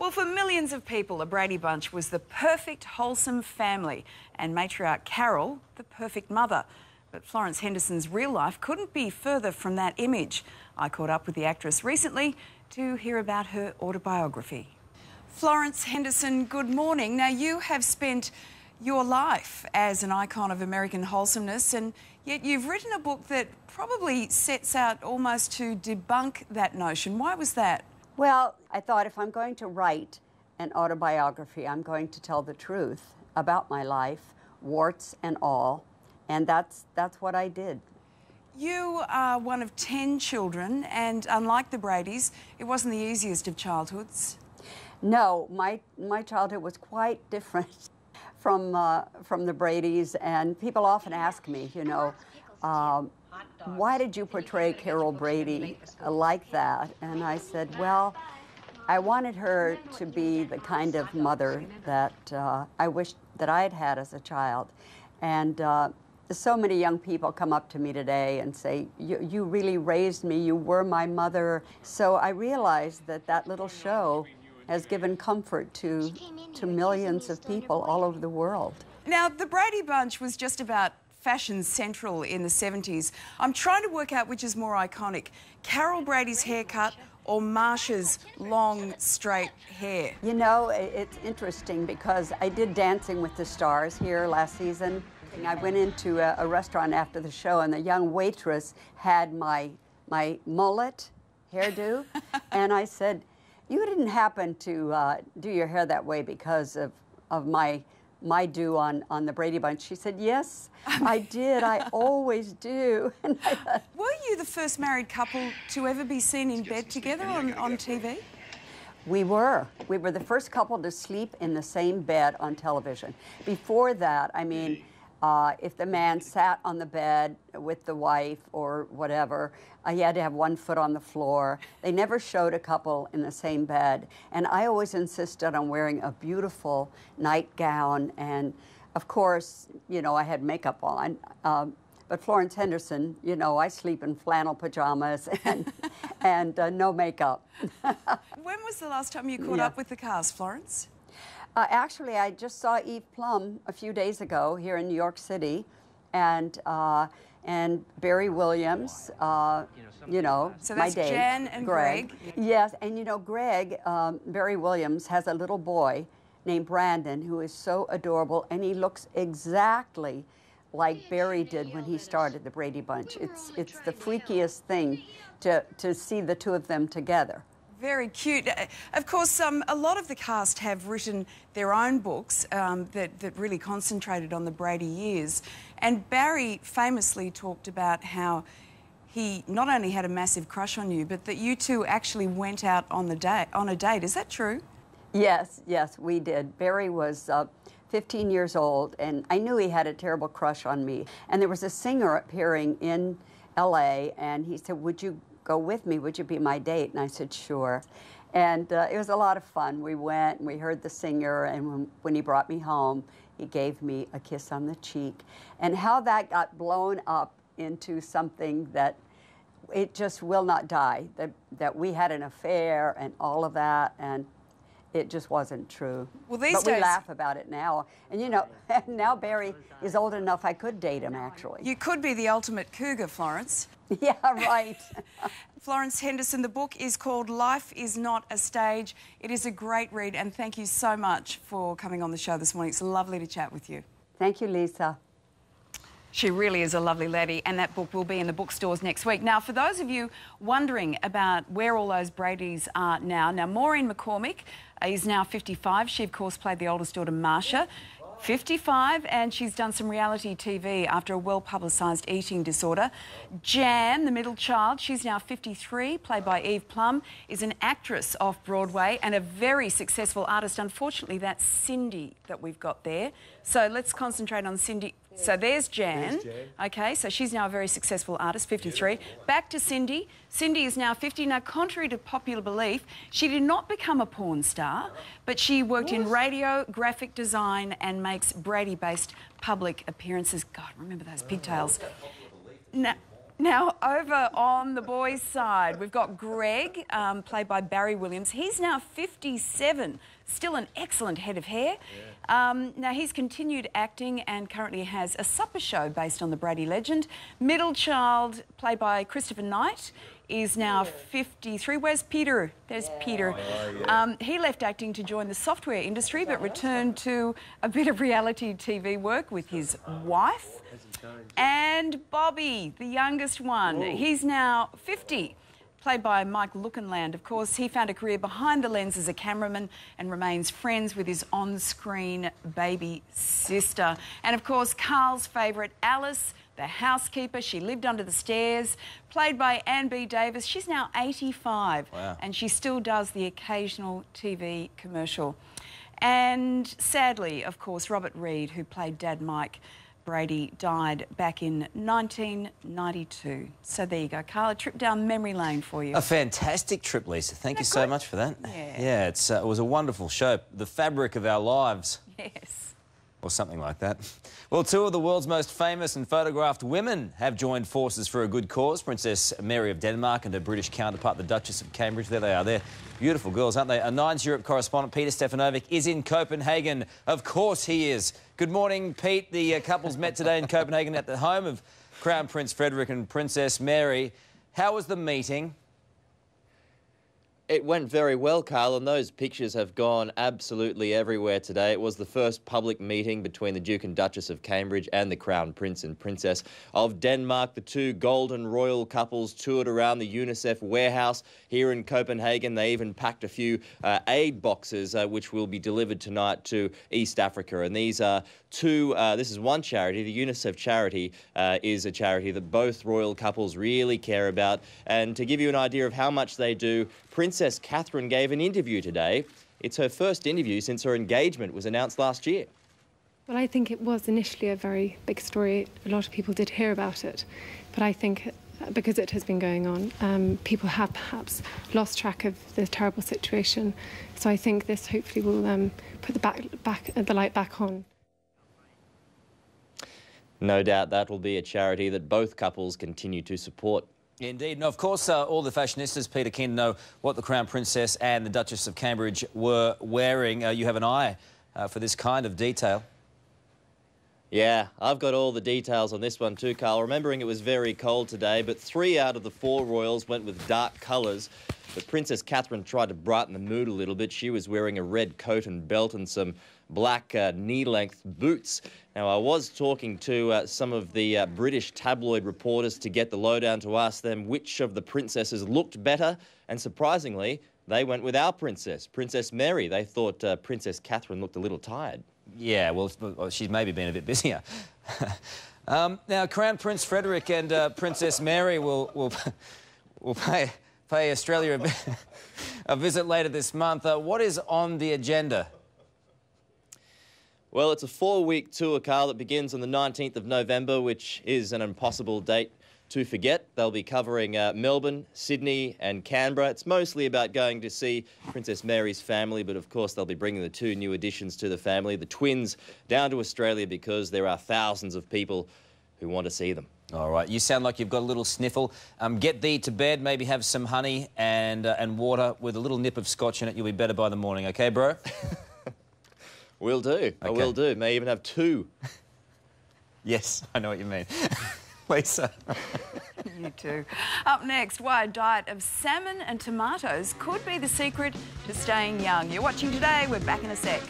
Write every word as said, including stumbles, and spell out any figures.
Well, for millions of people, the Brady Bunch was the perfect, wholesome family, and matriarch Carol, the perfect mother. But Florence Henderson's real life couldn't be further from that image. I caught up with the actress recently to hear about her autobiography. Florence Henderson, good morning. Now, you have spent your life as an icon of American wholesomeness, and yet you've written a book that probably sets out almost to debunk that notion. Why was that? Well, I thought if I'm going to write an autobiography, I'm going to tell the truth about my life, warts and all, and that's, that's what I did. You are one of ten children, and unlike the Bradys, it wasn't the easiest of childhoods. No, my, my childhood was quite different from, uh, from the Bradys, and people often ask me, you know, um, why did you portray Carol Brady like that? And I said, well, I wanted her to be the kind of mother that uh, I wished that I had had as a child. And uh, so many young people come up to me today and say, you, you really raised me, you were my mother. So I realized that that little show has given comfort to, to millions of people all over the world. Now, the Brady Bunch was just about fashion central in the seventies. I'm trying to work out which is more iconic, Carol Brady's haircut or Marcia's long, straight hair. You know, it's interesting because I did Dancing with the Stars here last season. And I went into a, a restaurant after the show, and the young waitress had my, my mullet hairdo, and I said, you didn't happen to uh, do your hair that way because of, of my, my do on, on the Brady Bunch. She said, yes, I did. I always do. And I thought, were you the first married couple to ever be seen in bed together on, on T V? We were. We were the first couple to sleep in the same bed on television. Before that, I mean, uh, if the man sat on the bed with the wife or whatever, uh, he had to have one foot on the floor. They never showed a couple in the same bed. And I always insisted on wearing a beautiful nightgown. And, of course, you know, I had makeup on. Um, but Florence Henderson, you know, I sleep in flannel pajamas and, and uh, no makeup. When was the last time you caught yeah. up with the cast, Florence? Uh, actually, I just saw Eve Plumb a few days ago here in New York City, and uh, and Barry Williams, uh, you know, so that's my date, Jan and Greg. Greg. Yes, and you know, Greg, um, Barry Williams has a little boy named Brandon who is so adorable, and he looks exactly like Barry did when he started the Brady Bunch. It's it's the freakiest thing to to see the two of them together. Very cute. Of course, um, a lot of the cast have written their own books um, that, that really concentrated on the Brady years. And Barry famously talked about how he not only had a massive crush on you, but that you two actually went out on the date on a date. Is that true? Yes, yes, we did. Barry was uh, fifteen years old, and I knew he had a terrible crush on me. And there was a singer appearing in L A, and he said, "Would you go with me, would you be my date?" And I said, sure. And uh, it was a lot of fun. We went and we heard the singer, and when, when he brought me home, he gave me a kiss on the cheek. And how that got blown up into something that it just will not die, that, that we had an affair and all of that, and it just wasn't true. Well, these but days, we laugh about it now. And, you know, now Barry is old enough I could date him, actually. You could be the ultimate cougar, Florence. Yeah, right. Florence Henderson, the book is called Life Is Not a Stage. It is a great read, and thank you so much for coming on the show this morning. It's lovely to chat with you. Thank you, Lisa. She really is a lovely lady, and that book will be in the bookstores next week. Now, for those of you wondering about where all those Bradys are now, now, Maureen McCormick is now fifty-five. She, of course, played the oldest daughter, Marcia, fifty-five, and she's done some reality T V after a well-publicised eating disorder. Jan, the middle child, she's now fifty-three, played by Eve Plumb, is an actress off-Broadway and a very successful artist. Unfortunately, that's Cindy that we've got there. So let's concentrate on Cindy. So there's Jan. Okay, so she's now a very successful artist, fifty-three. Back to Cindy. Cindy is now fifty. Now, contrary to popular belief, she did not become a porn star, but she worked in radio, graphic design, and makes Brady-based public appearances. God, remember those pigtails. Now, Now, over on the boys' side, we've got Greg, um, played by Barry Williams. He's now fifty-seven, still an excellent head of hair. Yeah. Um, now, he's continued acting and currently has a supper show based on the Brady legend. Middle child, played by Christopher Knight, is now yeah. fifty-three. Where's Peter? There's yeah. Peter. Oh, yeah. um, he left acting to join the software industry, but returned to a bit of reality T V work with his wife. And Bobby, the youngest one, ooh. He's now fifty, played by Mike Lookinland. Of course, he found a career behind the lens as a cameraman and remains friends with his on-screen baby sister. And, of course, Carl's favourite, Alice, the housekeeper. She lived under the stairs, played by Anne B. Davis. She's now eighty-five, wow. and she still does the occasional T V commercial. And, sadly, of course, Robert Reed, who played Dad Mike Brady, died back in nineteen ninety-two. So there you go, Carl. A trip down memory lane for you. A fantastic trip, Lisa. Thank you so much for that. Yeah, yeah it's, uh, it was a wonderful show. The fabric of our lives. Yes. Or something like that. Well, two of the world's most famous and photographed women have joined forces for a good cause. Princess Mary of Denmark and her British counterpart, the Duchess of Cambridge. There they are. They're beautiful girls, aren't they? Our Nine's Europe correspondent, Peter Stefanovic, is in Copenhagen. Of course he is. Good morning, Pete. The uh, couples met today in Copenhagen at the home of Crown Prince Frederick and Princess Mary. How was the meeting? It went very well, Carl, and those pictures have gone absolutely everywhere today. It was the first public meeting between the Duke and Duchess of Cambridge and the Crown Prince and Princess of Denmark. The two golden royal couples toured around the UNICEF warehouse here in Copenhagen. They even packed a few uh, aid boxes, uh, which will be delivered tonight to East Africa. And these are two, uh, this is one charity, the UNICEF charity uh, is a charity that both royal couples really care about. And to give you an idea of how much they do, Princess Princess Catherine gave an interview today. It's her first interview since her engagement was announced last year. Well, I think it was initially a very big story. A lot of people did hear about it, but I think because it has been going on, um, people have perhaps lost track of the terrible situation. So I think this hopefully will um, put the, back, back, the light back on. No doubt that will be a charity that both couples continue to support. Indeed. And, of course, uh, all the fashionistas, Peter, keen to know what the Crown Princess and the Duchess of Cambridge were wearing. Uh, you have an eye uh, for this kind of detail. Yeah, I've got all the details on this one too, Carl. Remembering it was very cold today, but three out of the four royals went with dark colours. But Princess Catherine tried to brighten the mood a little bit. She was wearing a red coat and belt and some black uh, knee-length boots. Now, I was talking to uh, some of the uh, British tabloid reporters to get the lowdown, to ask them which of the princesses looked better, and surprisingly, they went with our princess, Princess Mary. They thought uh, Princess Catherine looked a little tired. Yeah, well, she's maybe been a bit busier. um, now, Crown Prince Frederick and uh, Princess Mary will, will, will pay, pay Australia a, a visit later this month. Uh, what is on the agenda? Well, it's a four-week tour, Carl, that begins on the nineteenth of November, which is an impossible date to forget. They'll be covering uh, Melbourne, Sydney and Canberra. It's mostly about going to see Princess Mary's family, but of course they'll be bringing the two new additions to the family, the twins, down to Australia because there are thousands of people who want to see them. All right, you sound like you've got a little sniffle. Um, get thee to bed, maybe have some honey and, uh, and water with a little nip of scotch in it. You'll be better by the morning, OK, bro? Will do. Okay. I will do. May even have two. Yes, I know what you mean. Lisa. You too. Up next, why a diet of salmon and tomatoes could be the secret to staying young. You're watching Today. We're back in a sec.